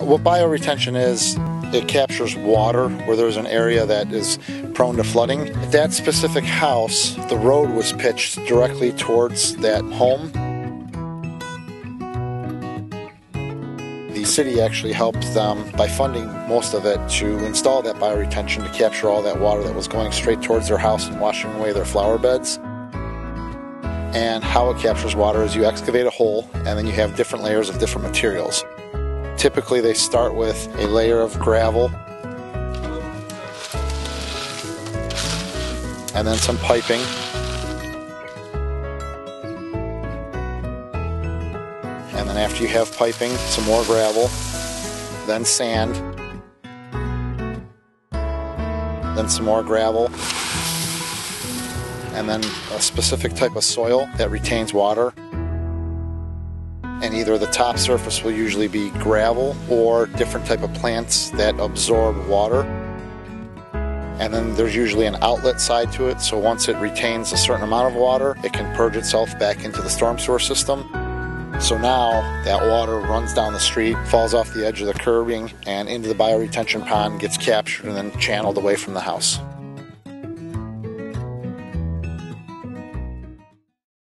What bioretention is, it captures water where there's an area that is prone to flooding. At that specific house, the road was pitched directly towards that home. The city actually helped them by funding most of it to install that bioretention to capture all that water that was going straight towards their house and washing away their flower beds. And how it captures water is you excavate a hole and then you have different layers of different materials. Typically they start with a layer of gravel and then some piping. And then after you have piping, some more gravel, then sand, then some more gravel, and then a specific type of soil that retains water. And either the top surface will usually be gravel or different type of plants that absorb water. And then there's usually an outlet side to it, so once it retains a certain amount of water, it can purge itself back into the storm sewer system. So now that water runs down the street, falls off the edge of the curbing and into the bioretention pond, gets captured and then channeled away from the house.